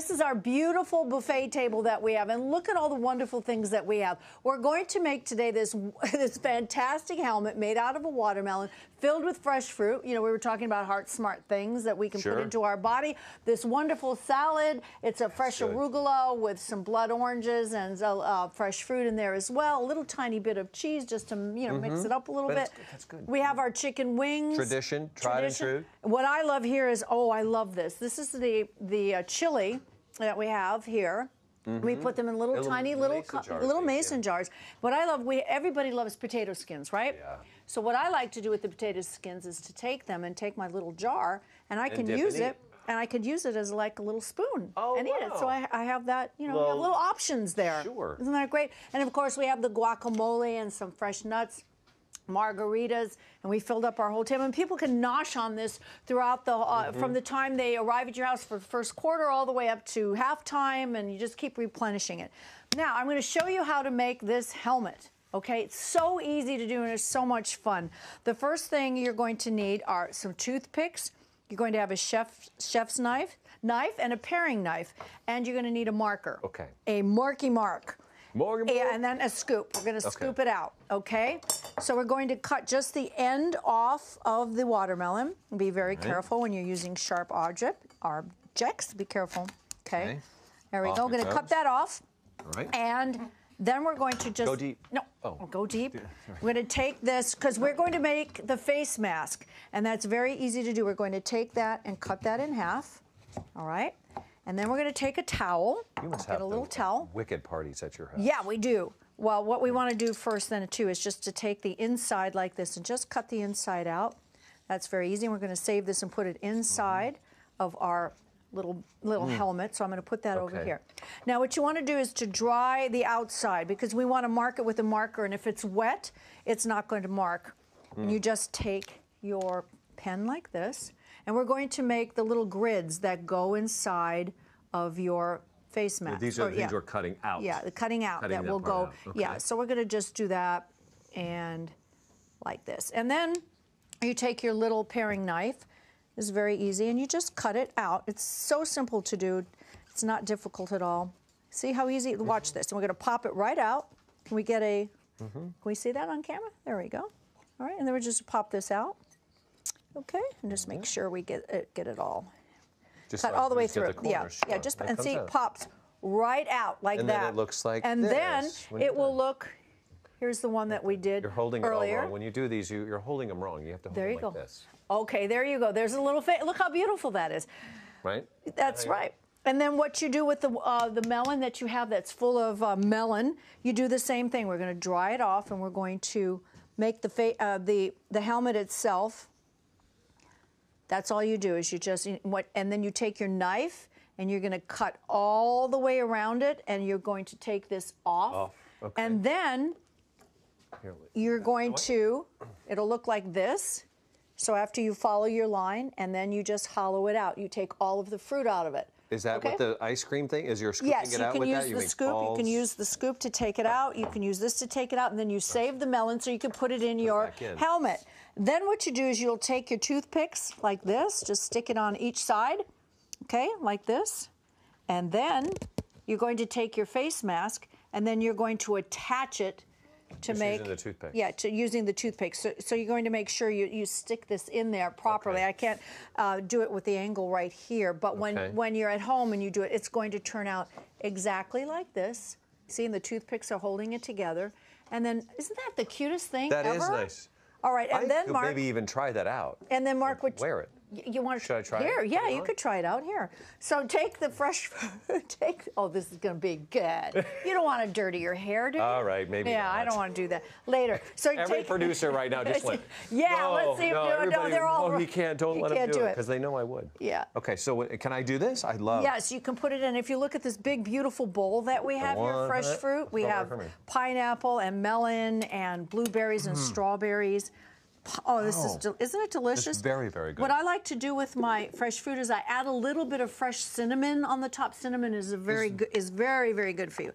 this is our beautiful buffet table that we have, and look at all the wonderful things that we have. We're going to make today this fantastic helmet made out of a watermelon, filled with fresh fruit. You know, we were talking about heart smart things that we can put into our body. This wonderful salad, it's a fresh arugula with some blood oranges and fresh fruit in there as well. A little tiny bit of cheese just to, you know, mix it up a little bit. That's good. We have our chicken wings. Tradition, tried and true. What I love here is, oh, I love this. This is the chili that we have here. We put them in little tiny mason jars. What I love, everybody loves potato skins, right? Yeah. So what I like to do with the potato skins is to take them and take my little jar, and I can use it. And I could use it as like a little spoon and eat it. So I have that, you know, we have little options there. Sure. Isn't that great? And of course we have the guacamole and some fresh nuts, margaritas, and we filled up our whole table. And people can nosh on this throughout the from the time they arrive at your house for the first quarter all the way up to halftime, and you just keep replenishing it. Now I'm going to show you how to make this helmet. Okay, it's so easy to do and it's so much fun. The first thing you're going to need are some toothpicks. You're going to have a chef's knife, and a paring knife, and you're going to need a marker. Okay. A marky mark. And then a scoop. We're going to scoop it out. Okay. So we're going to cut just the end off of the watermelon. Be very careful when you're using sharp objects. Be careful. Okay. There we go. We're going to cut that off. All right. And then we're going to just go deep. No. Go deep. We're going to take this because we're going to make the face mask, and that's very easy to do. We're going to take that and cut that in half. All right. And then we're going to take a towel. You must have a little towel. Wicked parties at your house. Yeah, we do. Well, what we want to do first then too is just to take the inside like this and just cut the inside out. That's very easy. We're going to save this and put it inside of our little helmet, so I'm going to put that over here. Now what you want to do is to dry the outside, because we want to mark it with a marker, and if it's wet it's not going to mark. And you just take your pen like this, and we're going to make the little grids that go inside of your face mask. So these are the things you're cutting out. Yeah, the cutting out that will go. Yeah, so we're going to just do that and like this. And then you take your little paring knife. It's very easy, and you just cut it out. It's so simple to do. It's not difficult at all. See how easy? Watch this. And we're going to pop it right out. Can we get a, can we see that on camera? There we go. All right, and then we'll just pop this out. Okay, and just make sure we get it all. Just cut all the way through. Yeah, yeah, just, and see, it pops right out like that. And then it looks like this. And then it will look, here's the one that we did earlier. You're holding it all wrong. When you do these, you're holding them wrong. You have to hold them like this. Okay, there you go. There's a little face. Look how beautiful that is. Right? That's right. And then what you do with the melon that you have that's full of melon, you do the same thing. We're going to dry it off, and we're going to make the helmet itself. That's all you do is you just, and then you take your knife, and you're going to cut all the way around it, and you're going to take this off. And then you're going to, it'll look like this. So after you follow your line, and then you just hollow it out. You take all of the fruit out of it. Is that what the ice cream thing is? You're scooping it out with that? Yes, you can use the scoop. You can use the scoop to take it out. You can use this to take it out. And then you save the melon so you can put it in your helmet. Then what you do is you'll take your toothpicks like this. Just stick it on each side, okay, like this. And then you're going to take your face mask, and then you're going to attach it to make, using the toothpick. Yeah, to using the toothpick. So you're going to make sure you stick this in there properly. I can't do it with the angle right here, but when you're at home and you do it, it's going to turn out exactly like this. See, and the toothpicks are holding it together. And then, isn't that the cutest thing ever? That is nice. All right, and then Mark, maybe even try that out. And then Mark would wear it. You want to Should I try here? It? Yeah, you could try it out here. So take the fresh fruit. Oh, this is going to be good. You don't want to dirty your hair, do you? All right, maybe. Yeah, not. I don't want to do that later. So every producer right now just went. Let's see if no, they're all. Oh, he can't. Don't let him do it because they know I would. Yeah. Okay, so can I do this? I love. Yes, you can put it in. If you look at this big, beautiful bowl that we have here, fresh fruit. We have pineapple and melon and blueberries and strawberries. Oh, this is, isn't it delicious? It's very, very good. What I like to do with my fresh fruit is I add a little bit of fresh cinnamon on the top. Cinnamon is very good for you.